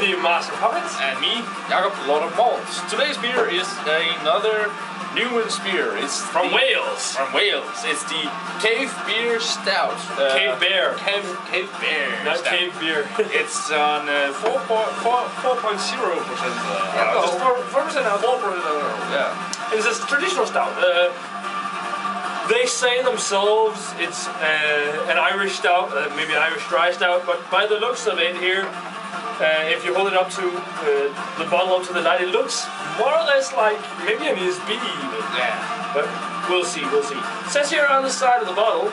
Peter the Master Puppets. And me, Jakob, Lord of Malts. Today's beer is another Newman's beer. It's from Wales. From Wales. It's the Cave Beer Stout. Cave Bear. Not Stout. Cave Beer. It's on 4.0%. Yeah, no. 4% alcohol. Yeah. It's a traditional stout. They say themselves it's an Irish stout, maybe an Irish dry stout, but by the looks of it here, if you hold it up to the bottle up to the light, it looks more or less like maybe an ESB even. Yeah. But we'll see, we'll see. It says here on the side of the bottle,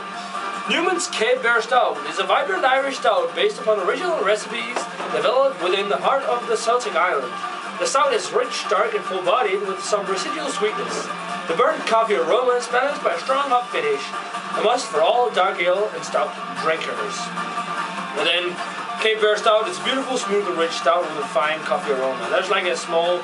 Newman's Cave Bear Stout is a vibrant Irish stout based upon original recipes developed within the heart of the Celtic island. The stout is rich, dark, and full-bodied with some residual sweetness. The burnt coffee aroma is balanced by a strong hop finish, a must for all dark ale and stout drinkers. And then, Cave Bear Stout is beautiful, smooth, and rich stout with a fine coffee aroma. There's like a small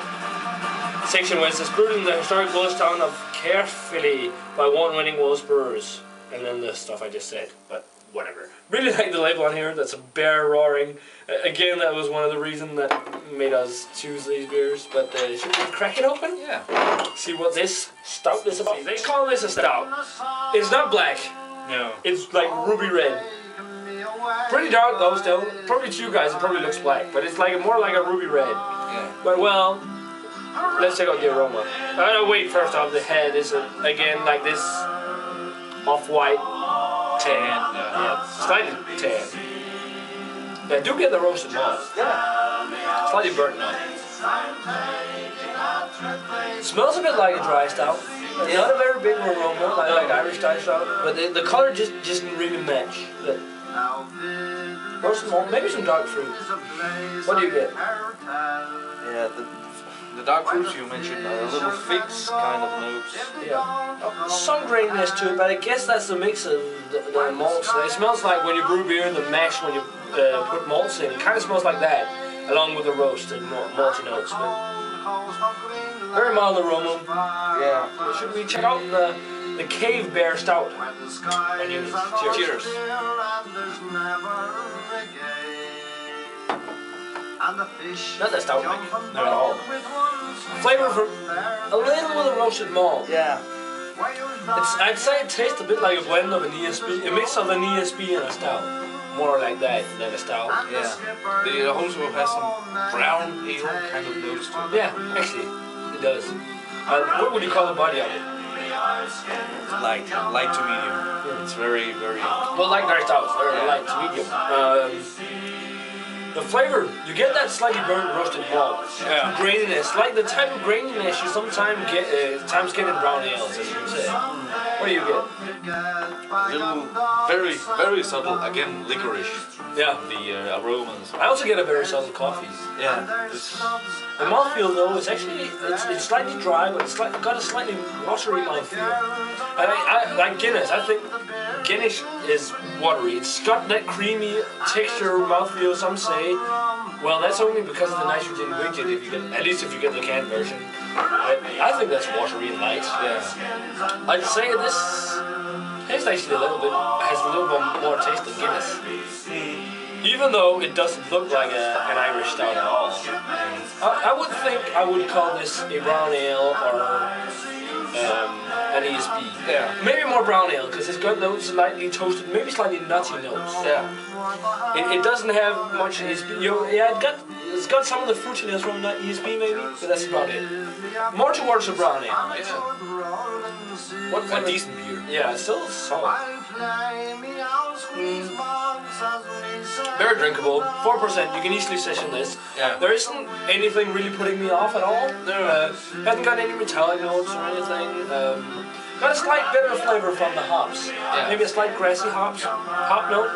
section where it says brewed in the historic Welsh town of Caerphilly by award-winning Welsh brewers. And then the stuff I just said, but whatever. Really like the label on here. That's a bear roaring. Again, that was one of the reasons that made us choose these beers. But should we crack it open? Yeah. See what this stout is about. They call this a stout. It's not black. No. It's like ruby red. Pretty dark though still. Probably to you guys it probably looks black, but it's like more like a ruby red. Yeah. But well, let's check out the aroma. Oh, wait, first off, the head is again like this off-white. Tan, slightly tan. Yeah, I do get the roasted malt. Yeah, slightly burnt now. Smells a bit like a dry stout. It's not a very big aroma like Irish dry stout, but the color just didn't really match. But roasted malt, maybe some dark fruit. What do you get? Yeah, the dark fruits you mentioned are a little figs kind of notes. Yeah. Oh, some graininess to it, but I guess that's the mix of the malts. It smells like when you brew beer, the mash when you put malts in. It kind of smells like that, along with the roast and malty notes. But very mild aroma. Yeah. Should we check out the Cave Bear Stout? Cheers. Cheers. Not that stout, not at all. Flavor from a little with a roasted malt. Yeah. I'd say it tastes a bit like a blend of an ESB, a mix of an ESB and a stout. More like that than a stout. Yeah. It also has some brown ale kind of notes to it. Yeah, actually, it does. What would you call the body of it? Light to medium. Yeah. It's very, very. Well, like dry stouts, very light to medium. The flavor, you get that slightly burnt roasted malt. Yeah. Graininess, like the type of graininess you sometimes get, in brown ales, as you say. What do you get? A little, very, very subtle, again, licorice. Yeah. The aromas. I also get a very subtle coffee. Yeah. The mouthfeel though is actually, it's slightly dry, but it's got a slightly watery mouthfeel. I like Guinness. I think Guinness is watery. It's got that creamy texture, mouthfeel, some say. Well, that's only because of the nitrogen widget, at least if you get the canned version. I think that's watery and light. Yeah. I'd say this tastes actually has a little bit more taste than Guinness. Even though it doesn't look like an Irish stout at all. I would think I would call this a brown ale or an ESB. Yeah. Maybe more brown ale, because it's got those slightly toasted, maybe slightly nutty notes. Yeah. It doesn't have much ESB. It's got some of the fruitiness from that ESB maybe, but that's about it. More towards a brown ale. Yeah. What a decent beer. Yeah, it's still solid. Very drinkable, 4%. You can easily session this. Yeah. There isn't anything really putting me off at all. Hasn't got any metallic notes or anything. Got a slight bitter flavor from the hops. Yeah. Maybe a slight grassy hop note,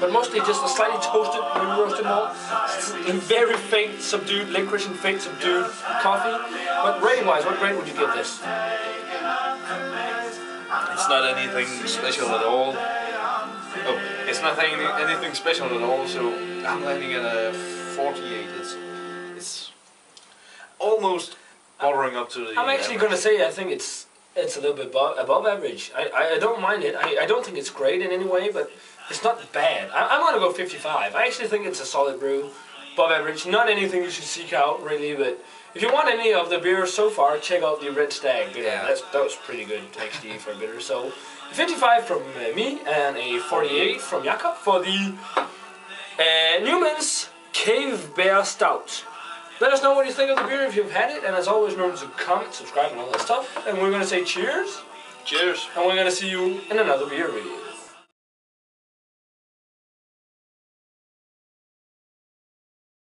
but mostly just a slightly toasted, maybe roasted malt, and very faint, subdued licorice and faint, subdued coffee. But rating-wise, what grade would you give this? It's not anything special at all. Oh, it's not anything special at all, so I'm landing at a 48. It's almost bordering up to the I'm actually going to say I think it's a little bit above average. I don't mind it. I don't think it's great in any way, but it's not bad. I'm going to go 55. I actually think it's a solid brew. pub beverage, not anything you should seek out really, but if you want any of the beers so far, check out the Red Stag beer. Yeah. That was pretty good XD for a bitter. So 55 from me and a 48 from Jakob for the Newman's Cave Bear Stout. Let us know what you think of the beer if you've had it, and as always remember to comment, subscribe and all that stuff, and we're going to say cheers. Cheers. And we're going to see you in another beer video.